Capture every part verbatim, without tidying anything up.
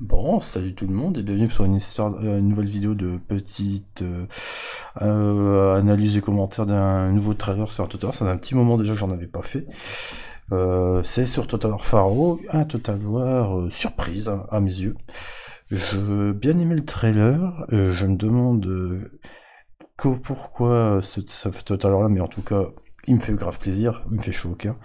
Bon, salut tout le monde et bienvenue sur une, histoire, euh, une nouvelle vidéo de petite euh, euh, analyse et commentaire d'un nouveau trailer sur un Total War. Ça fait un petit moment déjà que j'en avais pas fait. Euh, c'est sur Total War Pharaoh, un Total War euh, surprise hein, à mes yeux. J'ai bien aimé le trailer, euh, je me demande euh, que, pourquoi ce, ce Total War là, mais en tout cas... il me fait grave plaisir, il me fait chaud au cœur.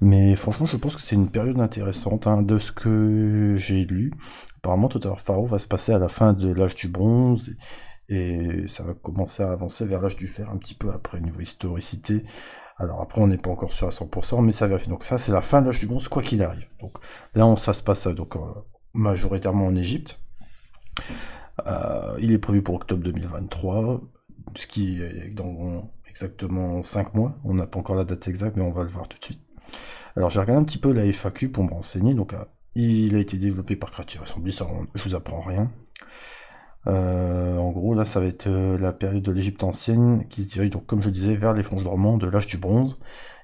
Mais franchement, je pense que c'est une période intéressante. Hein, de ce que j'ai lu, apparemment, Total War Pharaoh va se passer à la fin de l'âge du bronze. Et ça va commencer à avancer vers l'âge du fer un petit peu après, niveau historicité. Alors après, on n'est pas encore sûr à cent pour cent, mais ça va. Donc ça, c'est la fin de l'âge du bronze, quoi qu'il arrive. Donc là, on, ça se passe donc, euh, majoritairement en Égypte. Euh, il est prévu pour octobre deux mille vingt-trois. Ce qui est dans exactement cinq mois, on n'a pas encore la date exacte, mais on va le voir tout de suite. Alors j'ai regardé un petit peu la F A Q pour me renseigner, donc il a été développé par Creative Assembly, ça on, je vous apprends rien. Euh, en gros là ça va être la période de l'Égypte ancienne qui se dirige donc comme je disais vers l'effondrement de l'âge du bronze,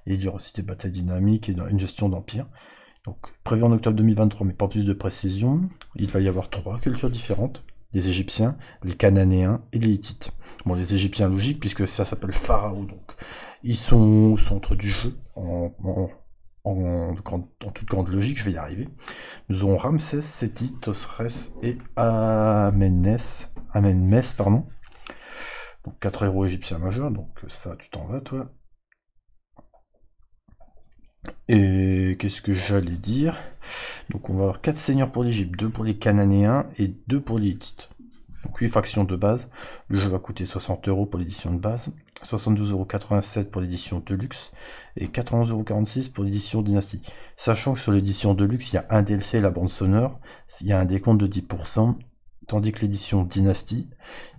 et il y aura aussi des batailles dynamiques et une gestion d'empire. Donc prévu en octobre deux mille vingt-trois, mais pas plus de précision, il va y avoir trois cultures différentes, les Égyptiens, les Cananéens et les Hittites. Bon, les Égyptiens, logique, puisque ça s'appelle Pharaon, donc ils sont au centre du jeu, en, en, en, grande, en toute grande logique, je vais y arriver. Nous aurons Ramsès, Sethit, Tausret et Amenmesse, Amenmesse, pardon. Donc quatre héros égyptiens majeurs, donc ça, tu t'en vas, toi. Et qu'est-ce que j'allais dire? Donc on va avoir quatre seigneurs pour l'Égypte, deux pour les Cananéens et deux pour les Hittites. Donc huit factions de base, le jeu va coûter soixante euros pour l'édition de base, soixante-douze euros quatre-vingt-sept pour l'édition de luxe et quatre-vingt-onze euros quarante-six pour l'édition dynastie. Sachant que sur l'édition de luxe, il y a un D L C et la bande sonore, il y a un décompte de dix pour cent, tandis que l'édition dynastie,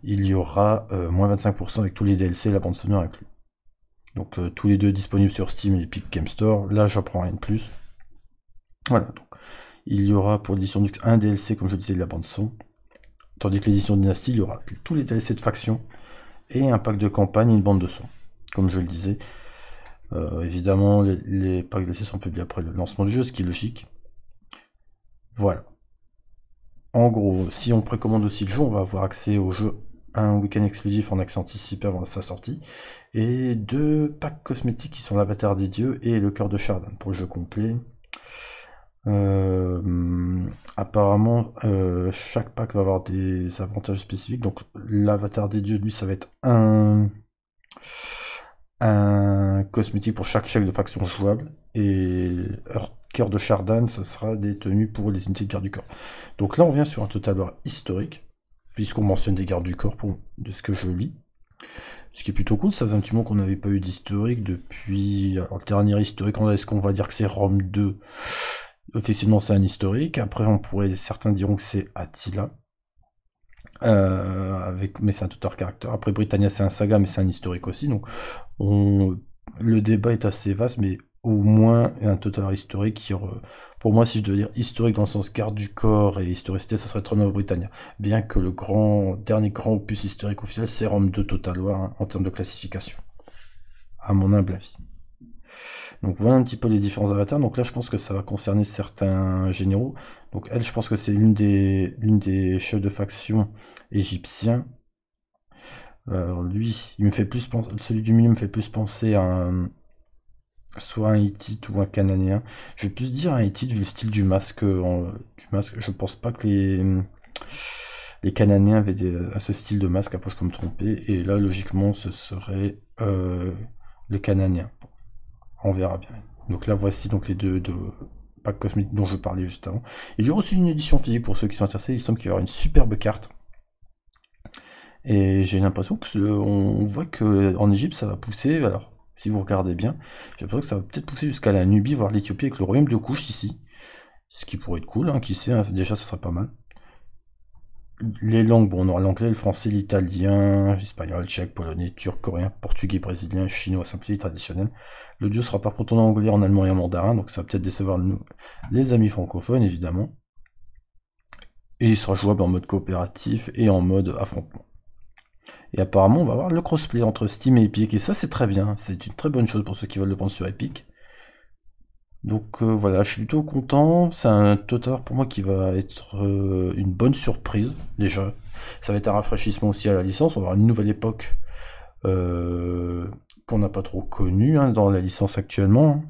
il y aura euh, moins vingt-cinq pour cent avec tous les D L C et la bande sonore inclus. Donc euh, tous les deux disponibles sur Steam et Epic Game Store, là j'apprends rien de plus. Voilà, donc il y aura pour l'édition de luxe un D L C comme je disais de la bande son. Tandis que l'édition de Dynastie, il y aura tous les D L C de factions et un pack de campagne et une bande de son. Comme je le disais, euh, évidemment, les, les packs D L C sont publiés après le lancement du jeu, ce qui est logique. Voilà. En gros, si on précommande aussi le jeu, on va avoir accès au jeu à un week-end exclusif en accès anticipé avant sa sortie, et deux packs cosmétiques qui sont l'Avatar des Dieux et le Cœur de Chardin pour le jeu complet. Euh, apparemment euh, chaque pack va avoir des avantages spécifiques, donc l'avatar des dieux lui ça va être un un cosmétique pour chaque chef de faction jouable, et cœur de Chardin ça sera des tenues pour les unités de garde du corps. Donc là on revient sur un Total War historique puisqu'on mentionne des gardes du corps pour, de ce que je lis, ce qui est plutôt cool. Ça faisait un petit moment qu'on n'avait pas eu d'historique depuis, alors le dernier historique, est-ce qu'on va dire que c'est Rome deux? Officiellement, c'est un historique. Après, on pourrait, certains diront que c'est Attila, euh, avec, mais c'est un total caractère. Après, Britannia, c'est un saga, mais c'est un historique aussi. Donc, on, le débat est assez vaste, mais au moins un total historique. Qui, pour moi, si je devais dire historique dans le sens garde du corps et historicité, ça serait Troy Britannia. Bien que le grand dernier grand opus historique officiel, c'est Rome deux Total War hein, en termes de classification, à mon humble avis. Donc voilà un petit peu les différents avatars. Donc là je pense que ça va concerner certains généraux. Donc elle, je pense que c'est l'une des l'une des chefs de faction égyptiens. Alors lui, il me fait plus penser, celui du milieu me fait plus penser à un, soit un Hittite ou un Cananéen. Je vais plus dire un Hittite vu le style du masque. En, du masque, je pense pas que les les Cananéens avaient des, à ce style de masque. Après je peux me tromper. Et là logiquement ce serait euh, le Cananéen. On verra bien. Donc là, voici donc les deux, deux packs cosmétiques dont je parlais juste avant. Il y aura aussi une édition physique pour ceux qui sont intéressés. Il semble qu'il y aura une superbe carte. Et j'ai l'impression qu'on voit qu'en Égypte, ça va pousser. Alors, si vous regardez bien, j'ai l'impression que ça va peut-être pousser jusqu'à la Nubie, voire l'Éthiopie, avec le royaume de Kouch ici. Ce qui pourrait être cool, hein, qui sait, hein, déjà, ça serait pas mal. Les langues, bon, on aura l'anglais, le français, l'italien, l'espagnol, tchèque, polonais, turc, coréen, portugais, brésilien, chinois, simplifié, traditionnel. Le dieu sera par contre en anglais, en allemand et en mandarin, donc ça va peut-être décevoir nous, les amis francophones, évidemment. Et il sera jouable en mode coopératif et en mode affrontement. Et apparemment, on va avoir le crossplay entre Steam et Epic, et ça c'est très bien, c'est une très bonne chose pour ceux qui veulent le prendre sur Epic. Donc euh, voilà, je suis plutôt content. C'est un Total War pour moi qui va être euh, une bonne surprise déjà. Ça va être un rafraîchissement aussi à la licence. On va avoir une nouvelle époque euh, qu'on n'a pas trop connue hein, dans la licence actuellement.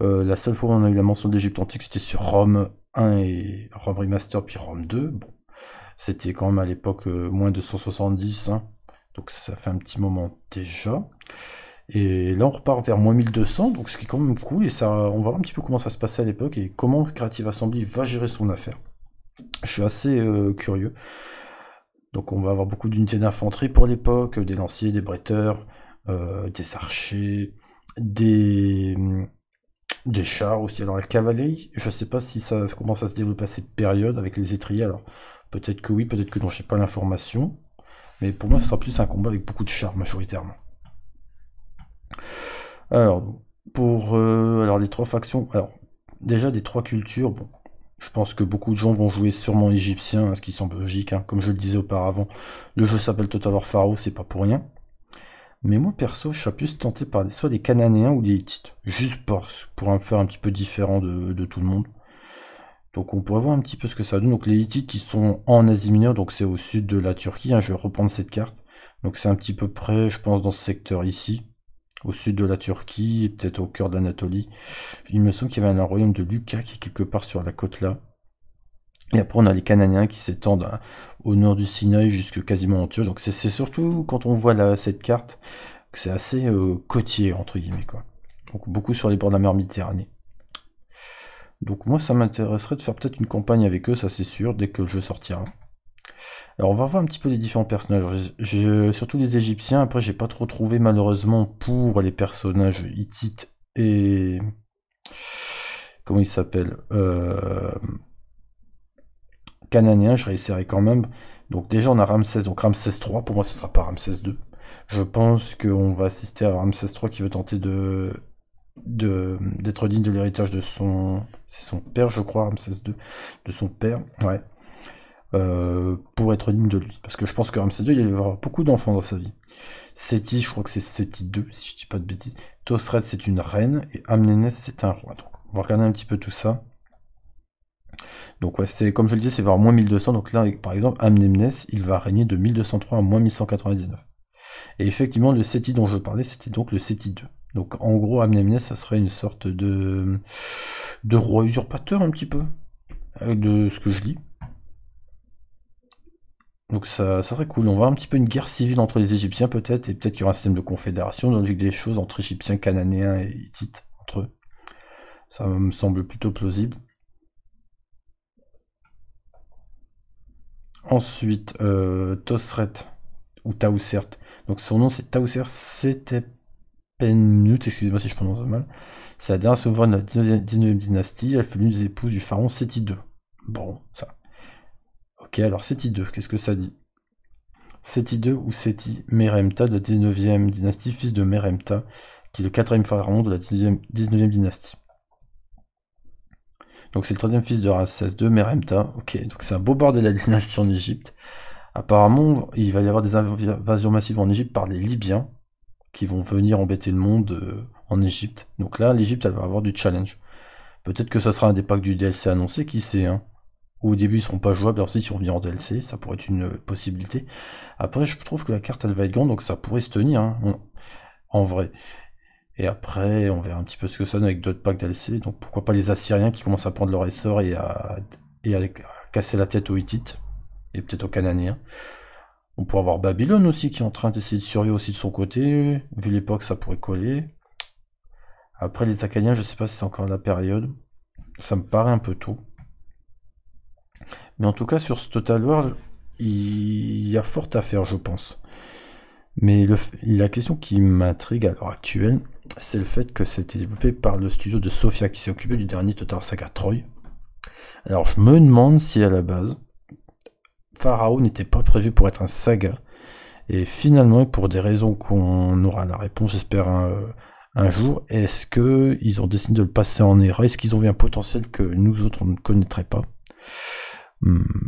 Euh, la seule fois où on a eu la mention d'Égypte antique, c'était sur Rome un et Rome Remaster puis Rome deux. Bon, c'était quand même à l'époque euh, moins de cent soixante-dix. Hein, donc ça fait un petit moment déjà. Et là on repart vers moins mille deux cents, donc ce qui est quand même cool, et ça, on va voir un petit peu comment ça se passait à l'époque, et comment Creative Assembly va gérer son affaire. Je suis assez euh, curieux. Donc on va avoir beaucoup d'unités d'infanterie pour l'époque, des lanciers, des bretteurs, euh, des archers, des, des chars aussi. Alors la cavalerie, je ne sais pas si ça commence à se développer à cette période avec les étriers, alors peut-être que oui, peut-être que non, je n'ai pas l'information, mais pour moi ce sera plus un combat avec beaucoup de chars majoritairement. Alors, pour euh, alors les trois factions, alors déjà des trois cultures, bon, je pense que beaucoup de gens vont jouer sûrement égyptien, hein, ce qui semble logique, hein, comme je le disais auparavant, le jeu s'appelle Total War Pharaoh, c'est pas pour rien. Mais moi perso, je suis plus tenté par des, soit des Cananéens ou des Hittites, juste pour, pour un faire un petit peu différent de, de tout le monde. Donc on pourrait voir un petit peu ce que ça donne. Donc les Hittites qui sont en Asie mineure, donc c'est au sud de la Turquie, hein, je vais reprendre cette carte. Donc c'est un petit peu près, je pense, dans ce secteur ici. Au sud de la Turquie, peut-être au cœur d'Anatolie. Il me semble qu'il y avait un royaume de Lucca qui est quelque part sur la côte là. Et après on a les Cananéens qui s'étendent au nord du Sinaï jusque quasiment en Turquie. Donc c'est surtout quand on voit la, cette carte que c'est assez euh, côtier entre guillemets quoi. Donc beaucoup sur les bords de la mer Méditerranée. Donc moi ça m'intéresserait de faire peut-être une campagne avec eux, ça c'est sûr, dès que le jeu sortira. Alors on va voir un petit peu les différents personnages, j'ai surtout les Égyptiens, après j'ai pas trop trouvé malheureusement pour les personnages Hittites et... comment ils s'appellent euh... Cananéens, je réessayerai quand même. Donc déjà on a Ramsès, donc Ramsès trois, pour moi ce sera pas Ramsès deux. Je pense qu'on va assister à Ramsès trois qui veut tenter de... de d'être digne de l'héritage de son... c'est son père je crois, Ramsès deux, de son père, ouais. Euh, pour être digne de lui, parce que je pense que Ramsès deux, il va avoir beaucoup d'enfants dans sa vie. Sethit, je crois que c'est Sethit deux, si je dis pas de bêtises. Tausret, c'est une reine, et Amenmesse, c'est un roi. Donc, on va regarder un petit peu tout ça. Donc, ouais, c'est comme je le disais, c'est vers moins mille deux cents. Donc là, par exemple, Amenmesse, il va régner de mille deux cent trois à moins mille cent quatre-vingt-dix-neuf. Et effectivement, le Sethit dont je parlais, c'était donc le Sethit deux. Donc, en gros, Amenmesse, ça serait une sorte de, de roi usurpateur, un petit peu, de ce que je lis. Donc ça, ça serait cool, on va un petit peu une guerre civile entre les Égyptiens peut-être, et peut-être qu'il y aura un système de confédération, dans la logique des choses entre Égyptiens, Cananéens et Hittites, entre eux. Ça me semble plutôt plausible. Ensuite, euh, Tausret, ou Tausert, donc son nom c'est Tausert Setepenut, excusez-moi si je prononce mal, c'est la dernière souveraine de la dix-neuvième dynastie, elle fut l'une des épouses du pharaon Sethit deux. Bon, ça... Ok, alors Sethit deux, qu'est-ce que ça dit? Sethit deux ou Sethit Merenptah de la dix-neuvième dynastie, fils de Merenptah, qui est le quatrième pharaon de la dix-neuvième dynastie. Donc c'est le treizième fils de Ramsès deux, Merenptah. Ok, donc c'est un beau bordel de la dynastie en Égypte. Apparemment, il va y avoir des invasions massives en Égypte par les Libyens, qui vont venir embêter le monde euh, en Égypte. Donc là, l'Égypte, elle va avoir du challenge. Peut-être que ça sera un des packs du D L C annoncé, qui sait, hein. Au début ils seront pas jouables, ensuite ils vont venir en D L C, ça pourrait être une possibilité. Après je trouve que la carte elle va être grande, donc ça pourrait se tenir, hein, en vrai. Et après on verra un petit peu ce que ça donne avec d'autres packs D L C, donc pourquoi pas les Assyriens qui commencent à prendre leur essor et à, et à casser la tête aux Hittites, et peut-être aux Cananéens. On pourrait avoir Babylone aussi qui est en train d'essayer de survivre aussi de son côté, vu l'époque ça pourrait coller. Après les Acadiens, je sais pas si c'est encore la période, ça me paraît un peu tôt. Mais en tout cas, sur ce Total War, il y a fort à faire, je pense. Mais le, la question qui m'intrigue à l'heure actuelle, c'est le fait que c'était développé par le studio de Sofia, qui s'est occupé du dernier Total War Saga Troy. Alors, je me demande si, à la base, Pharaon n'était pas prévu pour être un saga. Et finalement, pour des raisons qu'on aura la réponse, j'espère, un, un jour, est-ce qu'ils ont décidé de le passer en erreur? Est-ce qu'ils ont vu un potentiel que nous autres, on ne connaîtrait pas?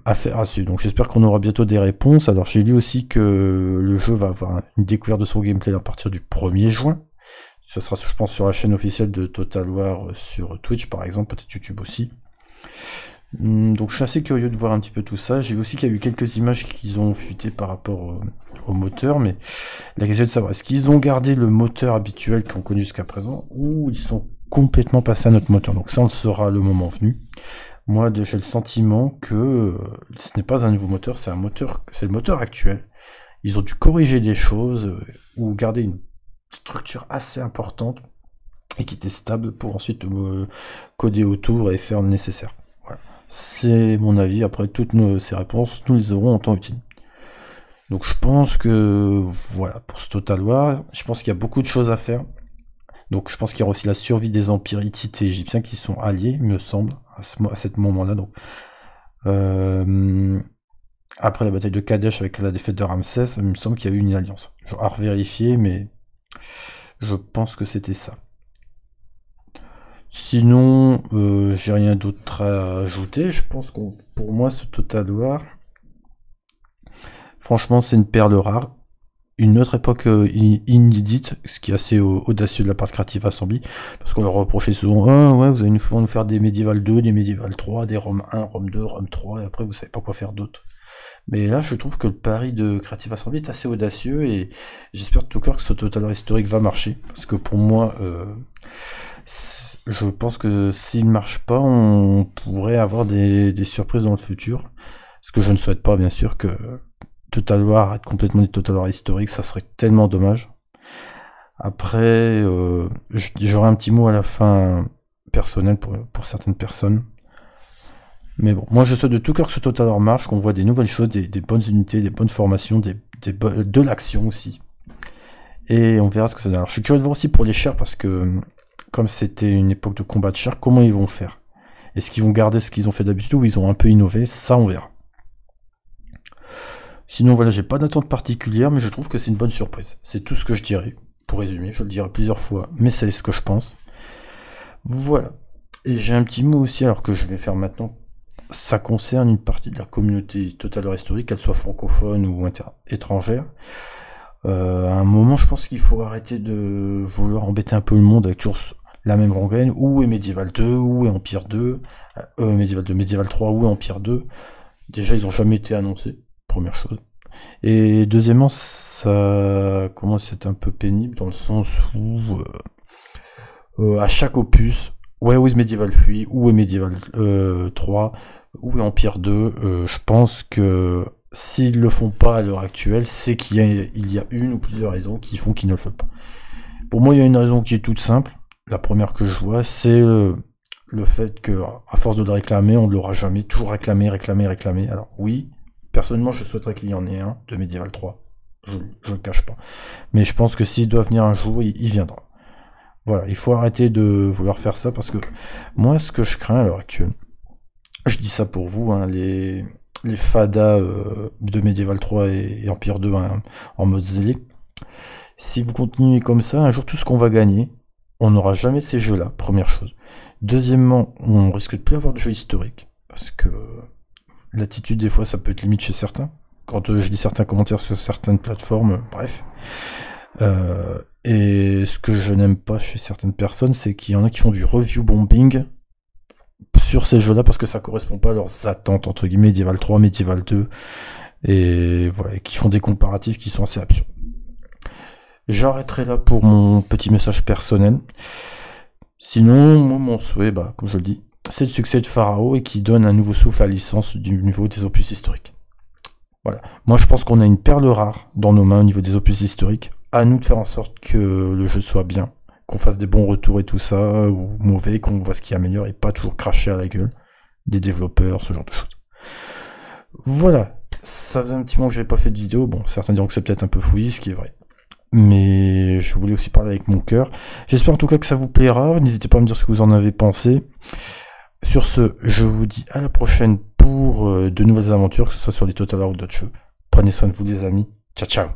Affaire à suivre. Donc j'espère qu'on aura bientôt des réponses. Alors j'ai lu aussi que le jeu va avoir une découverte de son gameplay à partir du premier juin Ça sera, je pense, sur la chaîne officielle de Total War sur Twitch, par exemple, peut-être YouTube aussi. Donc je suis assez curieux de voir un petit peu tout ça. J'ai vu aussi qu'il y a eu quelques images qu'ils ont fuitées par rapport au moteur, mais la question est de savoir, est-ce qu'ils ont gardé le moteur habituel qu'on connaît jusqu'à présent, ou ils sont complètement passés à notre moteur? Donc ça, on le saura le moment venu. Moi, j'ai le sentiment que ce n'est pas un nouveau moteur, c'est un moteur, c'est le moteur actuel. Ils ont dû corriger des choses, ou garder une structure assez importante, et qui était stable, pour ensuite coder autour et faire le nécessaire. C'est mon avis. Après, toutes nos, ces réponses, nous les aurons en temps utile. Donc je pense que, voilà, pour ce Total War, je pense qu'il y a beaucoup de choses à faire. Donc je pense qu'il y aura aussi la survie des empires hittites et égyptiens qui sont alliés, il me semble, à ce, à ce moment-là. Donc euh, après la bataille de Kadesh avec la défaite de Ramsès, il me semble qu'il y a eu une alliance. Je, à revérifier, mais je pense que c'était ça. Sinon, euh, j'ai rien d'autre à ajouter. Je pense que pour moi, ce Total War, franchement, c'est une perle rare. Une autre époque euh, inédite, ce qui est assez audacieux de la part de Creative Assembly, parce qu'on leur reprochait souvent, ah ouais, vous allez nous faire, nous faire des Medieval deux, des Medieval trois, des Rome un, Rome deux, Rome trois, et après vous savez pas quoi faire d'autre. Mais là, je trouve que le pari de Creative Assembly est assez audacieux, et j'espère de tout cœur que ce Total War historique va marcher, parce que pour moi, euh, je pense que s'il ne marche pas, on pourrait avoir des, des surprises dans le futur. Ce que je ne souhaite pas, bien sûr, que Total War, être complètement des Total War historiques, ça serait tellement dommage. Après, euh, j'aurai un petit mot à la fin personnel pour, pour certaines personnes. Mais bon, moi je souhaite de tout cœur que ce Total War marche, qu'on voit des nouvelles choses, des, des bonnes unités, des bonnes formations, des, des bo de l'action aussi. Et on verra ce que ça donne. Alors, je suis curieux de voir aussi pour les chars, parce que comme c'était une époque de combat de chars, comment ils vont faire? Est-ce qu'ils vont garder ce qu'ils ont fait d'habitude ou ils ont un peu innové? Ça, on verra. Sinon, voilà, j'ai pas d'attente particulière, mais je trouve que c'est une bonne surprise. C'est tout ce que je dirais, pour résumer. Je le dirai plusieurs fois, mais c'est ce que je pense. Voilà. Et j'ai un petit mot aussi, alors que je vais faire maintenant. Ça concerne une partie de la communauté Total War historique, qu'elle soit francophone ou étrangère. Euh, à un moment, je pense qu'il faut arrêter de vouloir embêter un peu le monde avec toujours la même rengaine, ou est Medieval deux, ou est Empire deux, euh, Medieval deux, Medieval trois, ou est Empire deux. Déjà, ils n'ont jamais été annoncés, première chose. Et deuxièmement, ça commence à être un peu pénible, dans le sens où, euh, euh, à chaque opus, ouais, où est Medieval huit, ou est Medieval trois, ou est Empire deux, euh, je pense que s'ils ne le font pas à l'heure actuelle, c'est qu'il y, y a une ou plusieurs raisons qui font qu'ils ne le font pas. Pour moi, il y a une raison qui est toute simple. La première que je vois, c'est le, le fait que, à force de le réclamer, on ne l'aura jamais. Toujours réclamé, réclamé, réclamé. Alors oui, personnellement, je souhaiterais qu'il y en ait un de Medieval trois. Je ne le cache pas. Mais je pense que s'il doit venir un jour, il, il viendra. Voilà, il faut arrêter de vouloir faire ça, parce que moi, ce que je crains à l'heure actuelle, je dis ça pour vous, hein, les... les fadas euh, de Medieval trois et, et Empire deux hein, en mode zélé. Si vous continuez comme ça, un jour tout ce qu'on va gagner, on n'aura jamais ces jeux-là, première chose. Deuxièmement, on risque de plus avoir de jeux historiques, parce que euh, l'attitude des fois ça peut être limite chez certains, quand euh, je lis certains commentaires sur certaines plateformes, euh, bref. Euh, et ce que je n'aime pas chez certaines personnes, c'est qu'il y en a qui font du review bombing sur ces jeux là parce que ça correspond pas à leurs attentes entre guillemets Medieval trois, Medieval deux, et voilà, qui font des comparatifs qui sont assez absurdes. J'arrêterai là pour mon petit message personnel. Sinon, moi, mon souhait, bah, comme je le dis, c'est le succès de Pharaoh et qui donne un nouveau souffle à la licence du niveau des opus historiques. Voilà, moi je pense qu'on a une perle rare dans nos mains au niveau des opus historiques. À nous de faire en sorte que le jeu soit bien, qu'on fasse des bons retours et tout ça, ou mauvais, qu'on voit ce qui améliore et pas toujours cracher à la gueule des développeurs, ce genre de choses. Voilà, ça faisait un petit moment que j'avais pas fait de vidéo. Bon, certains diront que c'est peut-être un peu fouillis, ce qui est vrai, mais je voulais aussi parler avec mon cœur. J'espère en tout cas que ça vous plaira, n'hésitez pas à me dire ce que vous en avez pensé. Sur ce, je vous dis à la prochaine pour de nouvelles aventures, que ce soit sur les Total War ou d'autres jeux. Prenez soin de vous les amis, ciao ciao.